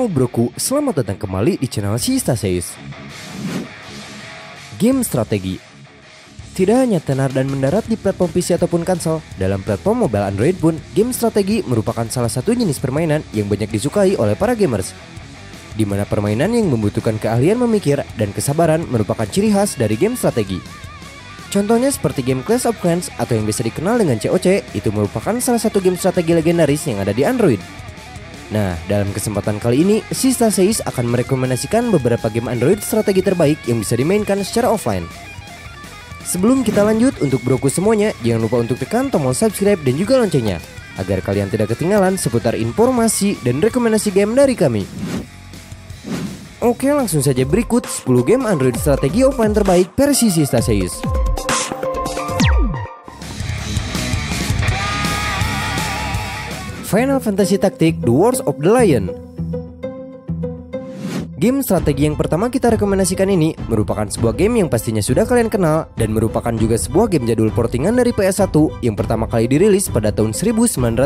Halo broku, selamat datang kembali di channel Sista Seis Game Strategi. Tidak hanya tenar dan mendarat di platform PC ataupun konsol, dalam platform mobile Android pun, game strategi merupakan salah satu jenis permainan yang banyak disukai oleh para gamers, di mana permainan yang membutuhkan keahlian memikir dan kesabaran merupakan ciri khas dari game strategi. Contohnya seperti game Clash of Clans atau yang biasa dikenal dengan CoC, itu merupakan salah satu game strategi legendaris yang ada di Android. Nah, dalam kesempatan kali ini, Sista Seis akan merekomendasikan beberapa game Android strategi terbaik yang bisa dimainkan secara offline. Sebelum kita lanjut, untuk broku semuanya, jangan lupa untuk tekan tombol subscribe dan juga loncengnya, agar kalian tidak ketinggalan seputar informasi dan rekomendasi game dari kami. Oke, langsung saja berikut 10 game Android strategi offline terbaik versi Sista Seis. Final Fantasy Tactics: The Wars of the Lion. Game strategi yang pertama kita rekomendasikan ini merupakan sebuah game yang pastinya sudah kalian kenal dan merupakan juga sebuah game jadul portingan dari PS1 yang pertama kali dirilis pada tahun 1997.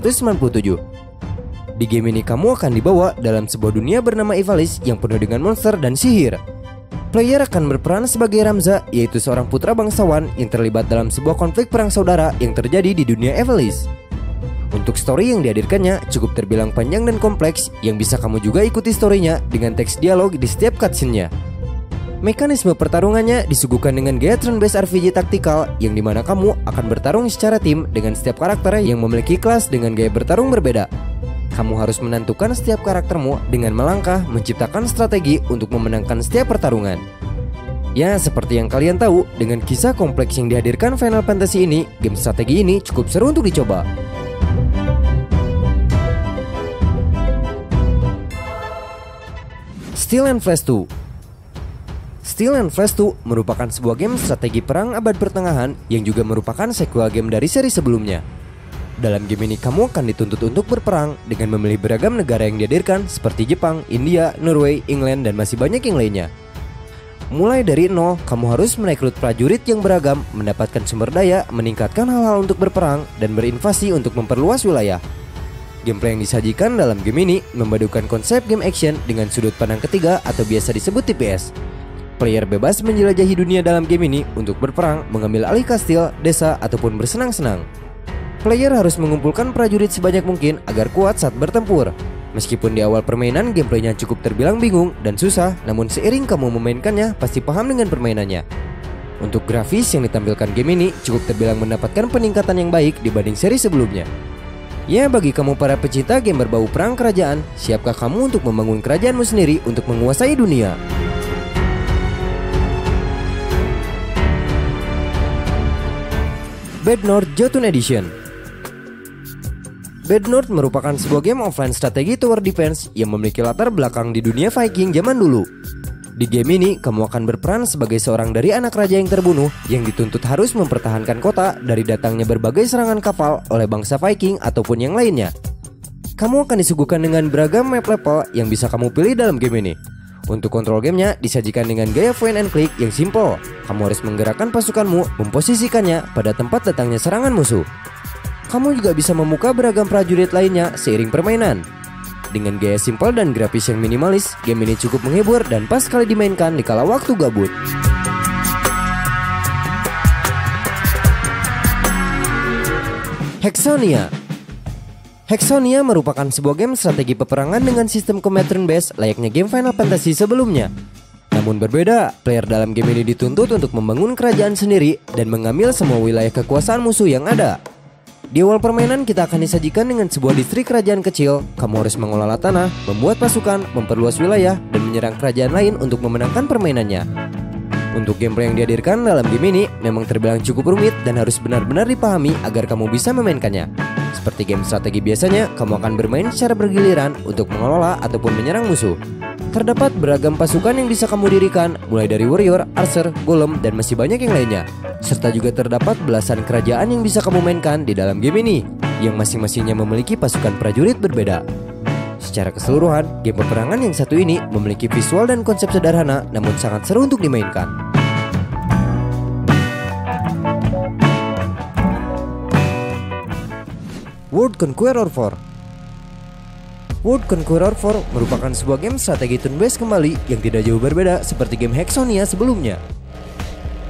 Di game ini kamu akan dibawa dalam sebuah dunia bernama Ivalice yang penuh dengan monster dan sihir. Player akan berperan sebagai Ramza, yaitu seorang putra bangsawan yang terlibat dalam sebuah konflik perang saudara yang terjadi di dunia Ivalice. Untuk story yang dihadirkannya cukup terbilang panjang dan kompleks yang bisa kamu juga ikuti storynya dengan teks dialog di setiap cutscene-nya. Mekanisme pertarungannya disuguhkan dengan gaya turn-based RPG taktikal yang dimana kamu akan bertarung secara tim dengan setiap karakter yang memiliki kelas dengan gaya bertarung berbeda. Kamu harus menentukan setiap karaktermu dengan melangkah menciptakan strategi untuk memenangkan setiap pertarungan. Ya, seperti yang kalian tahu, dengan kisah kompleks yang dihadirkan Final Fantasy ini, game strategi ini cukup seru untuk dicoba. Steel and Flash 2. Steel and Flash 2 merupakan sebuah game strategi perang abad pertengahan yang juga merupakan sequel game dari seri sebelumnya. Dalam game ini kamu akan dituntut untuk berperang dengan memilih beragam negara yang dihadirkan seperti Jepang, India, Norway, England, dan masih banyak yang lainnya. Mulai dari nol, kamu harus merekrut prajurit yang beragam, mendapatkan sumber daya, meningkatkan hal-hal untuk berperang, dan berinvasi untuk memperluas wilayah. Gameplay yang disajikan dalam game ini memadukan konsep game action dengan sudut pandang ketiga atau biasa disebut TPS. Player bebas menjelajahi dunia dalam game ini untuk berperang, mengambil alih kastil, desa, ataupun bersenang-senang. Player harus mengumpulkan prajurit sebanyak mungkin agar kuat saat bertempur. Meskipun di awal permainan gameplaynya cukup terbilang bingung dan susah, namun seiring kamu memainkannya pasti paham dengan permainannya. Untuk grafis yang ditampilkan game ini cukup terbilang mendapatkan peningkatan yang baik dibanding seri sebelumnya. Ya, bagi kamu para pecinta game berbau perang kerajaan, siapkah kamu untuk membangun kerajaanmu sendiri untuk menguasai dunia? Bad North Jotun Edition. Bad North merupakan sebuah game offline strategi tower defense yang memiliki latar belakang di dunia Viking zaman dulu. Di game ini, kamu akan berperan sebagai seorang dari anak raja yang terbunuh yang dituntut harus mempertahankan kota dari datangnya berbagai serangan kapal oleh bangsa Viking ataupun yang lainnya. Kamu akan disuguhkan dengan beragam map level yang bisa kamu pilih dalam game ini. Untuk kontrol gamenya disajikan dengan gaya point and click yang simple. Kamu harus menggerakkan pasukanmu, memposisikannya pada tempat datangnya serangan musuh. Kamu juga bisa memuka beragam prajurit lainnya seiring permainan. Dengan gaya simpel dan grafis yang minimalis, game ini cukup menghibur dan pas sekali dimainkan dikala waktu gabut. Hexonia. Hexonia merupakan sebuah game strategi peperangan dengan sistem combat turn-based layaknya game Final Fantasy sebelumnya. Namun berbeda, player dalam game ini dituntut untuk membangun kerajaan sendiri dan mengambil semua wilayah kekuasaan musuh yang ada. Di awal permainan kita akan disajikan dengan sebuah distrik kerajaan kecil. Kamu harus mengelola tanah, membuat pasukan, memperluas wilayah, dan menyerang kerajaan lain untuk memenangkan permainannya. Untuk gameplay yang dihadirkan dalam game ini memang terbilang cukup rumit dan harus benar-benar dipahami agar kamu bisa memainkannya. Seperti game strategi biasanya, kamu akan bermain secara bergiliran untuk mengelola ataupun menyerang musuh. Terdapat beragam pasukan yang bisa kamu dirikan, mulai dari warrior, archer, golem, dan masih banyak yang lainnya. Serta juga terdapat belasan kerajaan yang bisa kamu mainkan di dalam game ini, yang masing-masingnya memiliki pasukan prajurit berbeda. Secara keseluruhan, game peperangan yang satu ini memiliki visual dan konsep sederhana namun sangat seru untuk dimainkan. World Conqueror 4. World Conqueror 4 merupakan sebuah game strategi turn-based kembali yang tidak jauh berbeda seperti game Hexonia sebelumnya.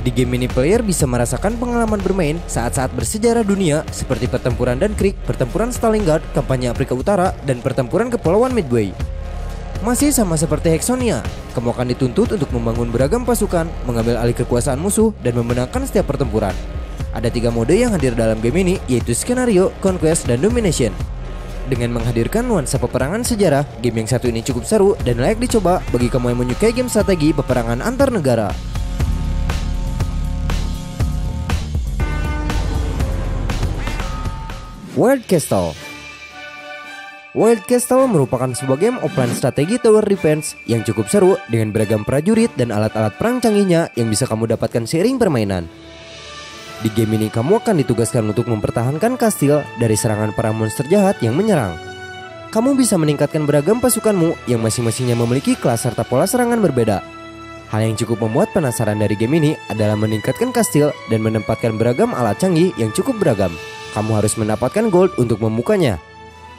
Di game ini player bisa merasakan pengalaman bermain saat-saat bersejarah dunia seperti pertempuran Dunkirk, pertempuran Stalingrad, kampanye Afrika Utara, dan pertempuran Kepulauan Midway. Masih sama seperti Hexonia, kamu akan dituntut untuk membangun beragam pasukan, mengambil alih kekuasaan musuh, dan memenangkan setiap pertempuran. Ada 3 mode yang hadir dalam game ini, yaitu Skenario, Conquest, dan Domination. Dengan menghadirkan nuansa peperangan sejarah, game yang satu ini cukup seru dan layak dicoba bagi kamu yang menyukai game strategi peperangan antar negara. Wild Castle. Wild Castle merupakan sebuah game offline strategi tower defense yang cukup seru dengan beragam prajurit dan alat-alat perang canggihnya yang bisa kamu dapatkan seiring permainan. Di game ini kamu akan ditugaskan untuk mempertahankan kastil dari serangan para monster jahat yang menyerang. Kamu bisa meningkatkan beragam pasukanmu yang masing-masingnya memiliki kelas serta pola serangan berbeda. Hal yang cukup membuat penasaran dari game ini adalah meningkatkan kastil dan menempatkan beragam alat canggih yang cukup beragam. Kamu harus mendapatkan gold untuk membukanya.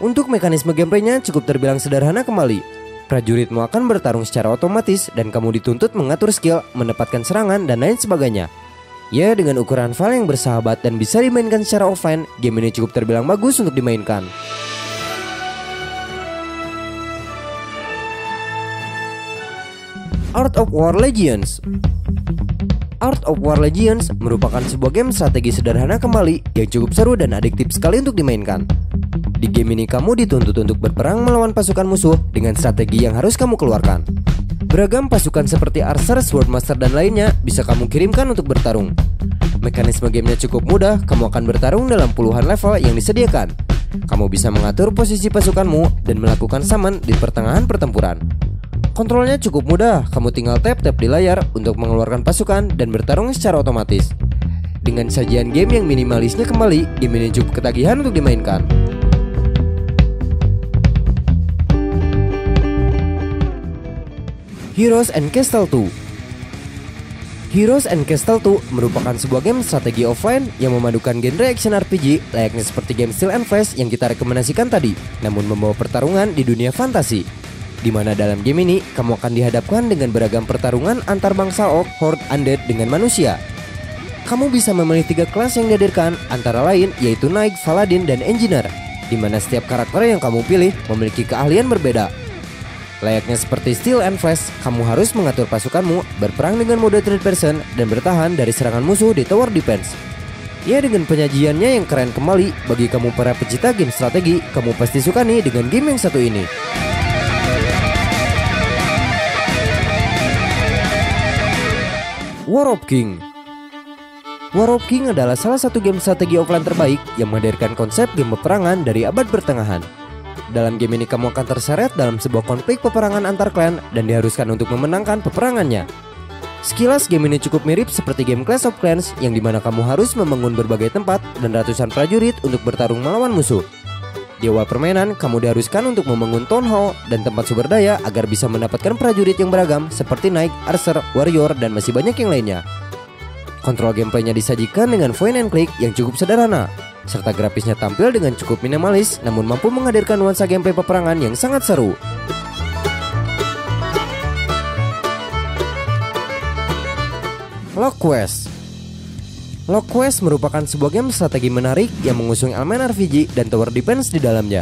Untuk mekanisme gameplaynya cukup terbilang sederhana kembali. Prajuritmu akan bertarung secara otomatis dan kamu dituntut mengatur skill, menempatkan serangan, dan lain sebagainya. Ya, dengan ukuran file yang bersahabat dan bisa dimainkan secara offline, game ini cukup terbilang bagus untuk dimainkan. Art of War Legends. Art of War Legends merupakan sebuah game strategi sederhana kembali yang cukup seru dan adiktif sekali untuk dimainkan. Di game ini kamu dituntut untuk berperang melawan pasukan musuh dengan strategi yang harus kamu keluarkan. Beragam pasukan seperti Archer, Swordmaster, dan lainnya bisa kamu kirimkan untuk bertarung. Mekanisme gamenya cukup mudah, kamu akan bertarung dalam puluhan level yang disediakan. Kamu bisa mengatur posisi pasukanmu dan melakukan summon di pertengahan pertempuran. Kontrolnya cukup mudah, kamu tinggal tap-tap di layar untuk mengeluarkan pasukan dan bertarung secara otomatis. Dengan sajian game yang minimalisnya kembali, game ini cukup ketagihan untuk dimainkan. Heroes and Castles 2. Heroes and Castles 2 merupakan sebuah game strategi offline yang memadukan genre action RPG layaknya seperti game Steel and Flash yang kita rekomendasikan tadi, namun membawa pertarungan di dunia fantasi. Di mana dalam game ini kamu akan dihadapkan dengan beragam pertarungan antar bangsa orc, horde, undead dengan manusia. Kamu bisa memilih 3 kelas yang dihadirkan, antara lain yaitu Knight, Paladin, dan Engineer. Di mana setiap karakter yang kamu pilih memiliki keahlian berbeda. Layaknya seperti Steel and Flash, kamu harus mengatur pasukanmu, berperang dengan mode third person, dan bertahan dari serangan musuh di tower defense. Ya, dengan penyajiannya yang keren kembali, bagi kamu para pecinta game strategi, kamu pasti suka nih dengan game yang satu ini. War of King. War of King adalah salah satu game strategi offline terbaik yang menghadirkan konsep game peperangan dari abad pertengahan. Dalam game ini kamu akan terseret dalam sebuah konflik peperangan antar klan dan diharuskan untuk memenangkan peperangannya. Sekilas game ini cukup mirip seperti game Clash of Clans yang dimana kamu harus membangun berbagai tempat dan ratusan prajurit untuk bertarung melawan musuh. Di awal permainan, kamu diharuskan untuk membangun town hall dan tempat sumber daya agar bisa mendapatkan prajurit yang beragam seperti knight, archer, warrior, dan masih banyak yang lainnya. Kontrol gameplaynya disajikan dengan point and click yang cukup sederhana, serta grafisnya tampil dengan cukup minimalis namun mampu menghadirkan nuansa gameplay peperangan yang sangat seru. Lock's Quest. Lock's Quest merupakan sebuah game strategi menarik yang mengusung elemen RPG dan tower defense di dalamnya.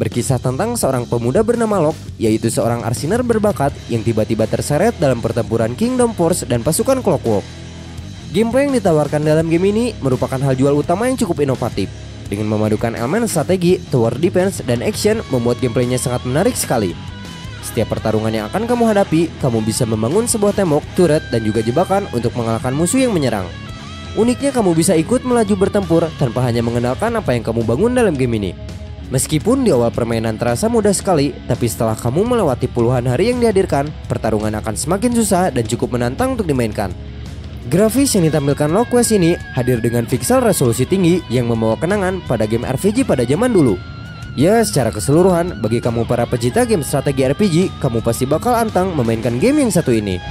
Berkisah tentang seorang pemuda bernama Lock, yaitu seorang arsiner berbakat yang tiba-tiba terseret dalam pertempuran Kingdom Force dan pasukan Clockwork. Gameplay yang ditawarkan dalam game ini merupakan hal jual utama yang cukup inovatif. Dengan memadukan elemen strategi, tower defense, dan action membuat gameplaynya sangat menarik sekali. Setiap pertarungan yang akan kamu hadapi, kamu bisa membangun sebuah tembok, turret, dan juga jebakan untuk mengalahkan musuh yang menyerang. Uniknya kamu bisa ikut melaju bertempur tanpa hanya mengandalkan apa yang kamu bangun dalam game ini. Meskipun di awal permainan terasa mudah sekali, tapi setelah kamu melewati puluhan hari yang dihadirkan, pertarungan akan semakin susah dan cukup menantang untuk dimainkan. Grafis yang ditampilkan Lock's Quest ini hadir dengan pixel resolusi tinggi yang membawa kenangan pada game RPG pada zaman dulu. Ya, secara keseluruhan, bagi kamu para pecinta game strategi RPG, kamu pasti bakal antang memainkan game yang satu ini.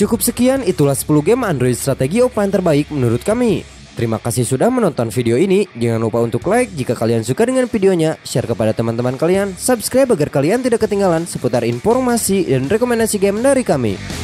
Cukup sekian, itulah 10 game Android strategi offline terbaik menurut kami. Terima kasih sudah menonton video ini. Jangan lupa untuk like jika kalian suka dengan videonya, share kepada teman-teman kalian, subscribe agar kalian tidak ketinggalan seputar informasi dan rekomendasi game dari kami.